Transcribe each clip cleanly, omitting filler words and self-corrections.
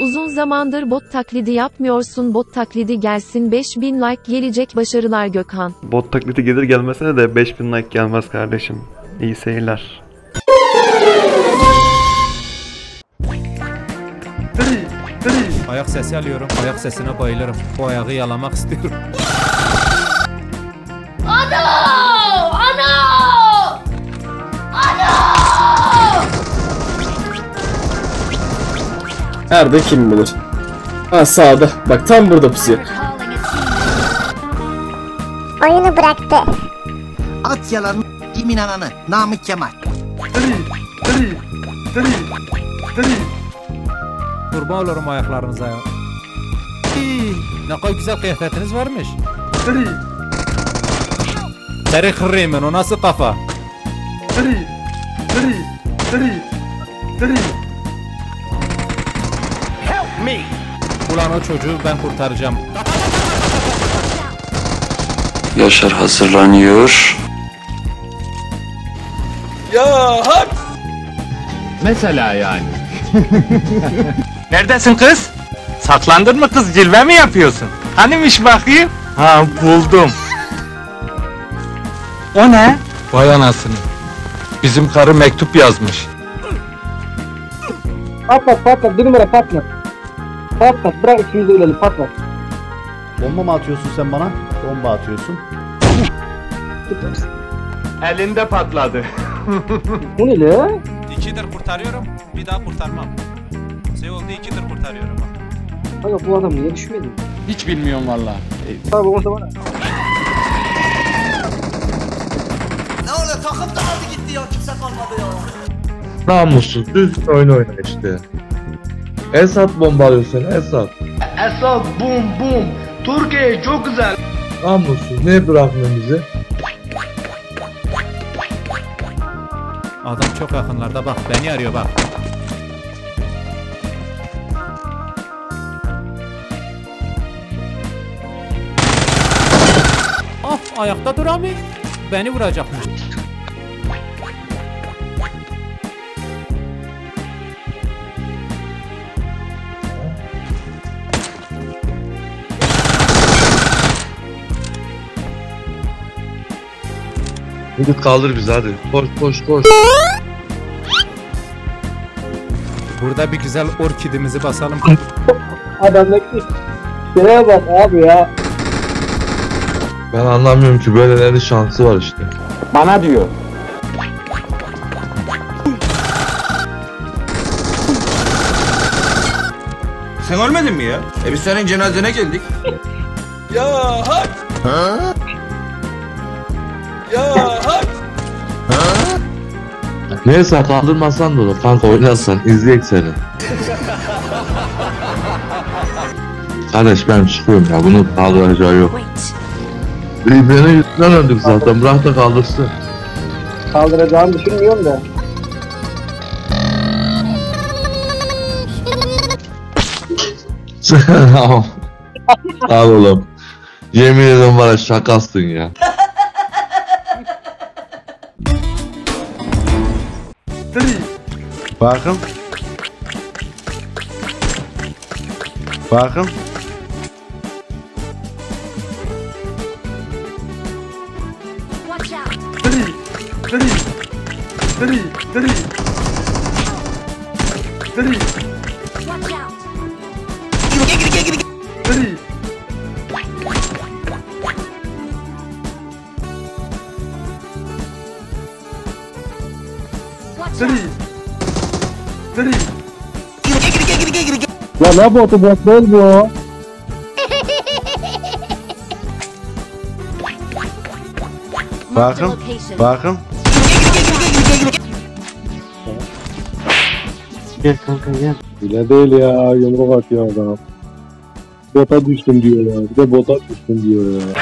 Uzun zamandır bot taklidi yapmıyorsun, bot taklidi gelsin, 5000 like gelecek, başarılar Gökhan. Bot taklidi gelir gelmesine de 5000 like gelmez kardeşim. İyi seyirler. Ayak sesi alıyorum, ayak sesine bayılırım. Bu ayağı yalamak istiyorum. Nerede kim bilir? Ha, sağda. Bak tam burada pusuyor. Oyunu bıraktı. At yalanı, kimin ananı? Namık Kemal. Kurban olurum ayaklarınıza ya. Ne kadar güzel kıyafetiniz varmış. Seri hırrıyımın, o nasıl kafa? Ulan o çocuğu ben kurtaracağım. Yaşar hazırlanıyor. Ya hak. Mesela yani. Neredesin kız? Saklandın mı kız? Cilve mi yapıyorsun? Hanimiş bakayım? Ha, buldum. O ne? Vay anasını. Bizim karı mektup yazmış. Patlat patlat, bir numara patlat. Patlat, bırak ikimiz de ölelim, patlat. Bomba mı atıyorsun sen bana? Bomba atıyorsun. Elinde patladı. Bu ne lan? 2'dir kurtarıyorum, bir daha kurtarmam. Şey oldu, 2'dir kurtarıyorum. Kanka bu adam niye düşmedi? Hiç bilmiyorum valla. Abi orada bana. Ne oluyor, takım da aldı gitti ya, kimse kalmadı ya. Namussuz, düz oyun oyna işte. Esad bombalıyorsun, Esad. Esad bum bum. Türkiye çok güzel. Namussuz, ne bırakmıyorsun bizi? Adam çok yakınlarda, bak beni arıyor bak. Of, ayakta duramıyor. Beni vuracakmış. Hadi kaldır bizi hadi. Koş koş koş. Burada bir güzel orkidimizi basalım. Adamdaki şuraya bak abi ya. Ben anlamıyorum ki böylelerinin şansı var işte. Bana diyor. Sen ölmedin mi ya? E biz senin cenazene geldik. Ya hak. Ha? Ya hak. Ha? Neyse kaldırmasan da olur kanka, oynarsan izleyek seni. Kardeş ben çıkıyorum ya, bunu kaldıracağı yok. Benim yüzünden öldük zaten, bırak da kaldırsın. Kaldıracağını düşünmüyorum da. Tamam. Sağ oğlum. Yemin ederim bana şakasın ya. Bakın. Bakın. Lan ne botu, bot değil bu o. Bakın, bakın. Gel kanka gel. Bile değil ya, yumruk atıyor adam. Bota düştüm diyor ya, bir de bota düştüm diyor ya.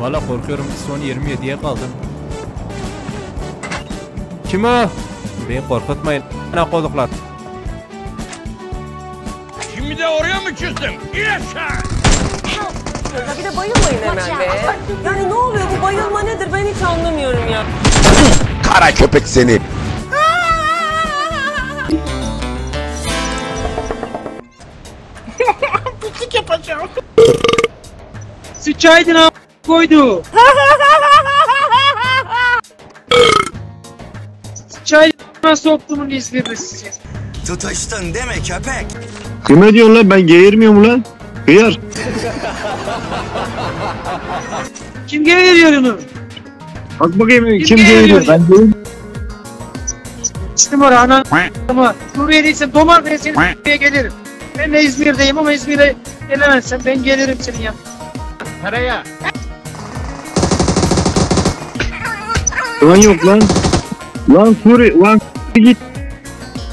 Valla korkuyorum, son 27'ye kaldım. Kim o? Beni korkutmayın. Ne koduklar? Şimdi de oraya mı çözdüm? İn aşağı! Bir de bayılmayın hemen be. Yani ne oluyor, bu bayılma nedir? hiç anlamıyorum ya. Kara köpek seni. Pislik yapacağım. Sıçaydın a** koydu. Sıçaydın a** soktumun izlemesi. Tutuştun deme köpek. Kime diyorsun lan, ben geğirmiyorum lan. Hıyar. Kim geğiriyor onu? Bak bakayım kim geğiriyor. Ben geğiriyorum. İstim var anan ama Suriye'deysem domates diye gelirim. Ben de İzmir'deyim ama İzmir'e gelemezsem ben gelirim senin yanına. Karaya. Lan yok lan. Lan Suri, lan git.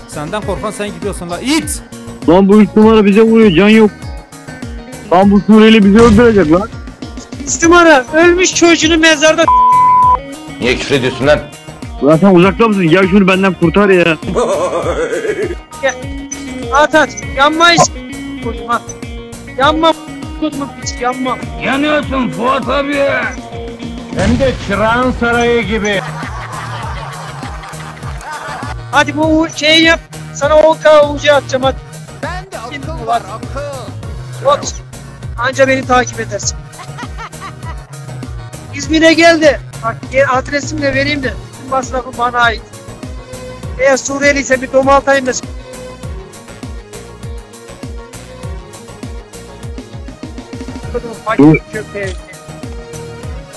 Senden korkan sen gidiyorsun lan it. Lan bu 3 numara bize vuruyor, can yok. Lan bu Suriyeli bizi öldürecek lan. 3 numara ölmüş çocuğunu mezarda. Niye küfür ediyorsun lan? Lan sen uzakta mısın? Gel şunu benden kurtar ya. Gel. At at. Yanma hiç. Kurtma. Yanma. Kurtma hiç. Yanma. Yanıyorsun Fuat abi. Hem de Çırağan Sarayı gibi. Hadi bu şey yap. Sana 10K uca atacağım hadi. Ben de akıl var akıl. Bak. Anca beni takip edersin. İzmir'e geldi. Bak adresimi de vereyim de. Masrafım bana ait. Eğer Suriyeliyse bir domaltayım da.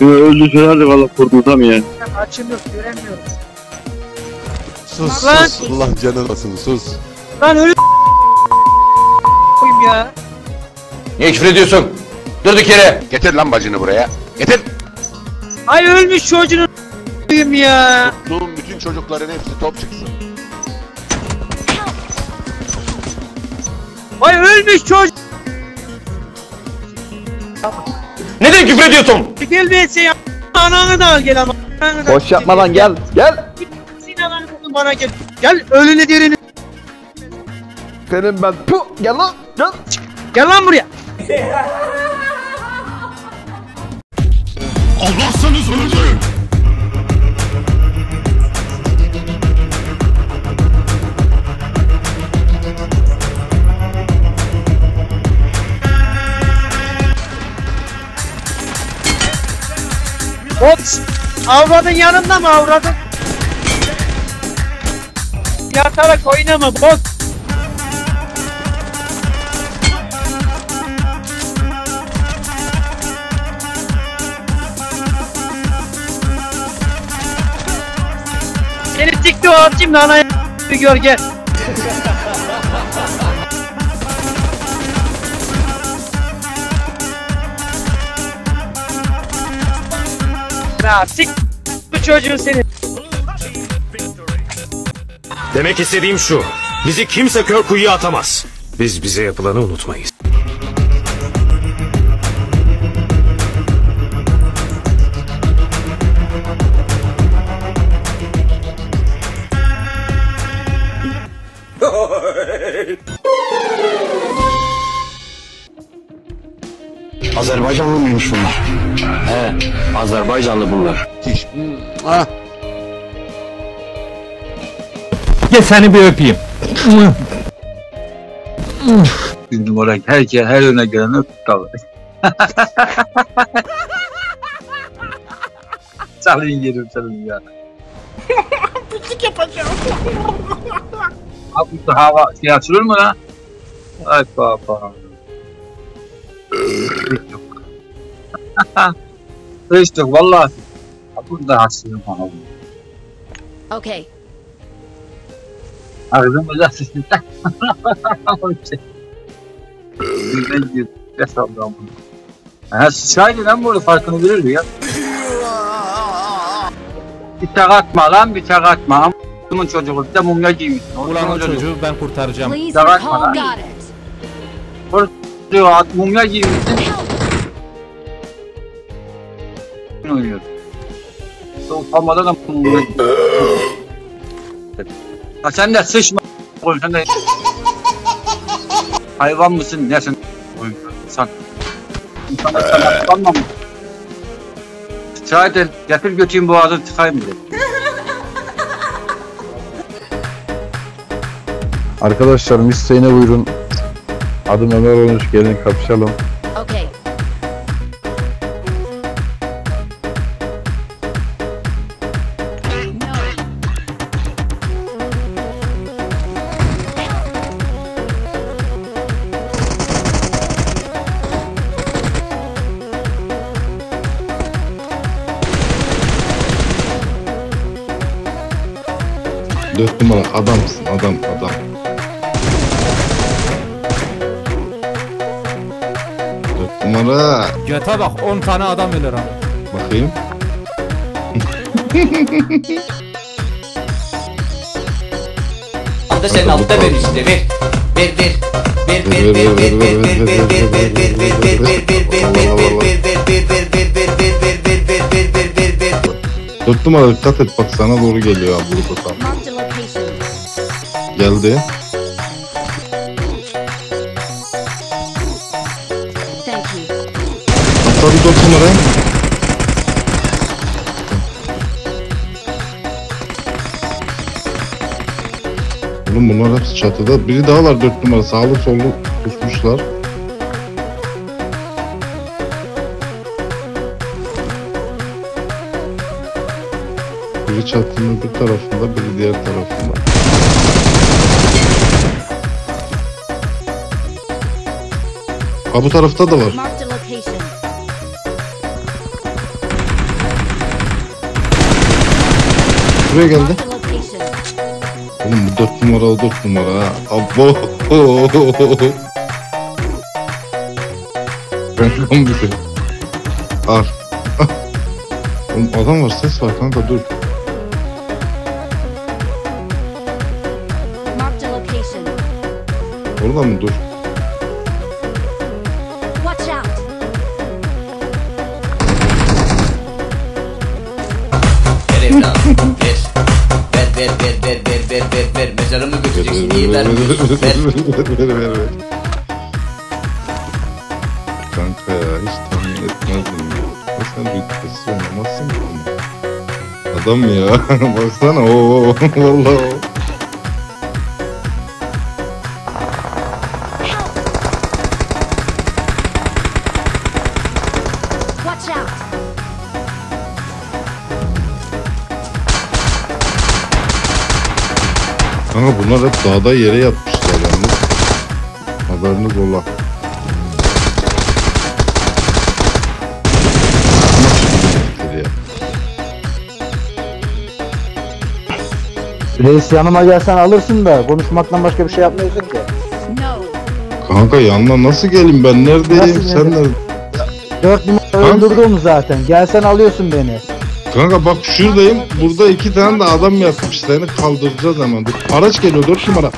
Öldü söylerdi valla kurtultamıyor. Açım yok, göremiyorum. Sus lan, sus Allah canın olsun sus. Lan ölü koyayım ya. Niye küfür ediyorsun? Durduk yere. Getir lan bacını buraya. Getir. Ay ölmüş çocuğunu koyayım ya. Tuttuğum bütün çocukların hepsi top çıksın. Ay ölmüş çocuk. Neden küfür ediyorsun? Gelmeyse ya ananı da al gel ama. Boş yapma lan gel gel. Sinan'ı tutun bana gel. Gel ölünü derini. Senin ben puh gel lan gel. Gel lan buraya. Allah seni öldürün. Ops! Avradın yanında mı avradın? Yatarak oynama bot! Seni tikti o abicim lan ayağını gör gel! Ya sik bu çocuğun seni. Demek istediğim şu. Bizi kimse kör kuyuya atamaz. Biz bize yapılanı unutmayız. Azerbaycanlı mıymış bunlar? He, Azerbaycanlı bunlar. Ah. Gel seni bir öpeyim. Bir numara herkese her öne gelene tutalım. Çalayım yerim senin ya. Pislik yapacağım. Abi bu hava şey açılır mı lan? Ay baba. Hiç yok vallahi. Burada hastayım falan. Okay. Ağzım öyle sesini tak. Birden gir. Hesaplam bunu. Ha sıçraydı lan bu arada farkını verirdi ya. Bıçak atma lan bıçak atma. Bunun çocuğu bir de mumya giymişsin. Ulan o çocuğu ben kurtaracağım. Bıçak atma lan. Vur diyor at mumya giymişsin. Oynuyor. Soğuklamadan da mumya ha sen de sıçma sen de hayvan mısın nesin? Sen. İnsanlar sana tutanma mı? Şahiden getir götüreyim boğazını tıkayım dedim. Arkadaşlar isteğine buyurun. Adım Ömer olmuş, gelin kapışalım. Okay. Dört numara adamsın, adam. Dört numara. Göte bak, 10 tane adam ölür abi. Bakayım. Altta senin altta ver işte, ver. Dört numara dikkat et, bak sana doğru geliyor abi burada tam. Geldi. Atladı 4 numara. Oğlum bunlar hepsi çatıda. Biri daha var 4 numara. Sağlı sollu tutmuşlar. Biri çatının bir tarafında, biri diğer tarafında. Ha bu tarafta da var. Buraya geldi. Oğlum bu 4 numara o 4 numara ha. Abo. Ben kombisim. Al. Oğlum adam var, ses var kanka, dur. Orada mı dur? Ver mezarımı götüreceksin diye ver. Kanka hiç tahmin etmezdim ya. Sen rütbesi oynamazsın ki. Adam ya baksana o valla o. Kanka bunlar hep dağda yere yatmışlar yalnız. Haberiniz ola. Reis yanıma gelsen alırsın da konuşmaktan başka bir şey yapmıyorsun ki. Kanka yanına nasıl geleyim ben, neredeyim sen nerede? 4 numara öldürdüm zaten, gelsen alıyorsun beni. Kanka bak şuradayım, burada 2 tane de adam yatmış, seni kaldıracağız hemen. Araç geliyor 4 numara.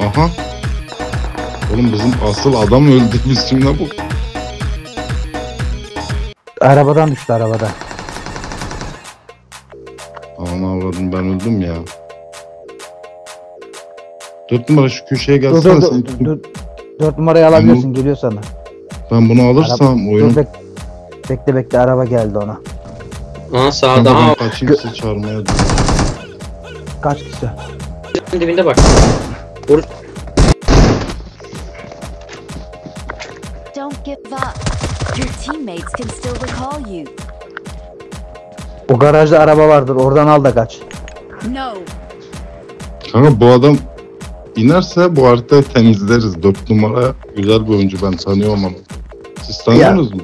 Aha. Oğlum bizim asıl adam öldü, biz şimdi ne bu? Arabadan düştü, arabadan. Ana avradım, ben öldüm ya. 4 numara şu köşeye gelsene sen. 4 numarayı alabiliyorsun, geliyor sana. Ben bunu alırsam araba, oyunu... Bekle araba geldi ona. Aha sağda. Aha. Kaç kişi çağırmaya dur. Kaç kişi? Dibinde bak. Vur. Don't give up. Your teammates can still recall you. O garajda araba vardır, oradan al da kaç. No. Kanka bu adam inerse bu haritayı temizleriz. 4 numara güzel bir oyuncu, ben tanıyorum ama. Siz tanıyorsunuz mu?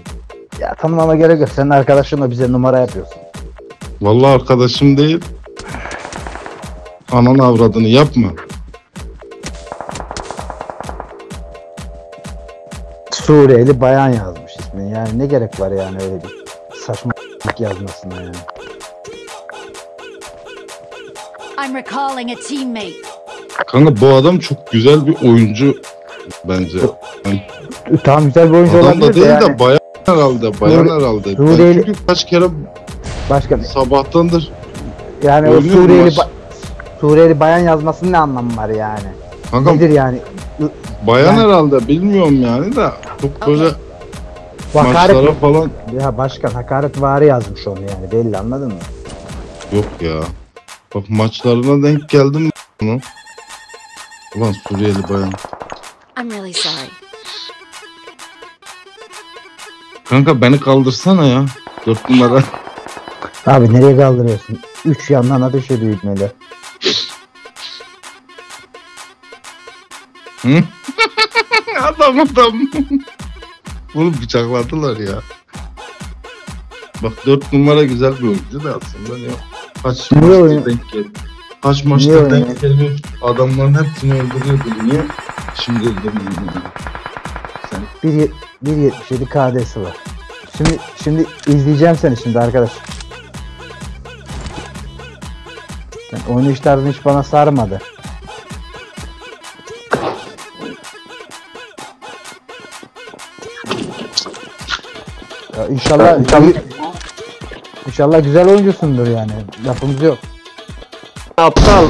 Ya tanımama gerek yok, senin arkadaşınla bize numara yapıyorsun. Vallahi arkadaşım değil. Ananı avradını yapma. Suriyeli bayan yazmış ismini, yani ne gerek var yani öyle bir saçma yazmasına yani. I'm recalling a teammate. Kanka bu adam çok güzel bir oyuncu bence. Tam güzel bir oyuncu adam olabilir de yani. Adam da değil de bayan herhalde. Suriyeli... Çünkü kaç kere Başka bir. Sabahtandır. Yani o Suriyeli bayan yazmasının ne anlamı var yani? Kanka, nedir yani? Bayan yani, herhalde bilmiyorum yani da çok böyle maçlara falan. Ya başkan hakaretvari yazmış onu yani belli, anladın mı? Yok ya. Bak maçlarına denk geldim bunu. Ulan Suriyeli bayan. I'm really sorry. Kanka beni kaldırsana ya. 4 numara. Abi nereye kaldırıyorsun? 3 yandan ateş ediyor ibneler. Hı? Adam. Bunu bıçakladılar ya. Bak 4 numara güzel bir oyuncu da aslında ya. Kaç maçta denk geldi. Kaç maçta denk geliyor. Adamların hepsini öldürüyor biliniyor. Şimdi öldürmeyeyim yani. 1.77 KD'si var. Şimdi izleyeceğim seni şimdi arkadaş. Yani oynayış tarzını hiç bana sarmadı. Ya inşallah güzel oyuncusundur yani. Lafımız yok. Aptal.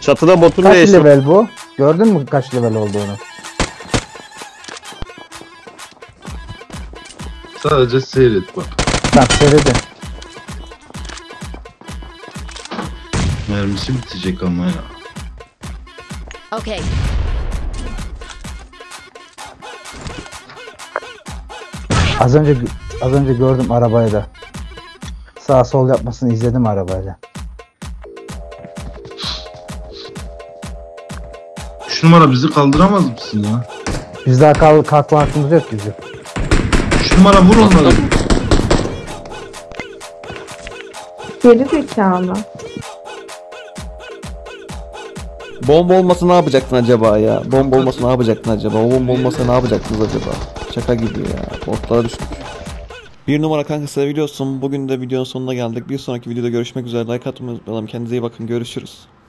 Çatıda botun neyse. Kaç level bu? Gördün mü kaç level olduğunu? Sadece seyret bak. Tamam seyredin. Mermisi bitecek ama ya. Okay. Az önce gördüm arabayı da. Sağ sol yapmasını izledim arabayla. 3 numara bizi kaldıramaz mısın ya? Biz daha kalkma hakkımız yok bizim. 3 numara vur onları. Geri zekalı. Bomba olmasa ne yapacaktın acaba ya? Bomba olmasa ne yapacaktın acaba? Bomba olmasa ne yapacaktınız acaba? Şaka gibi ya. Botlara düştük. 1 numara kanka seviyorsun. Bugün de videonun sonuna geldik. Bir sonraki videoda görüşmek üzere. Like atmayı unutmayalım. Kendinize iyi bakın. Görüşürüz.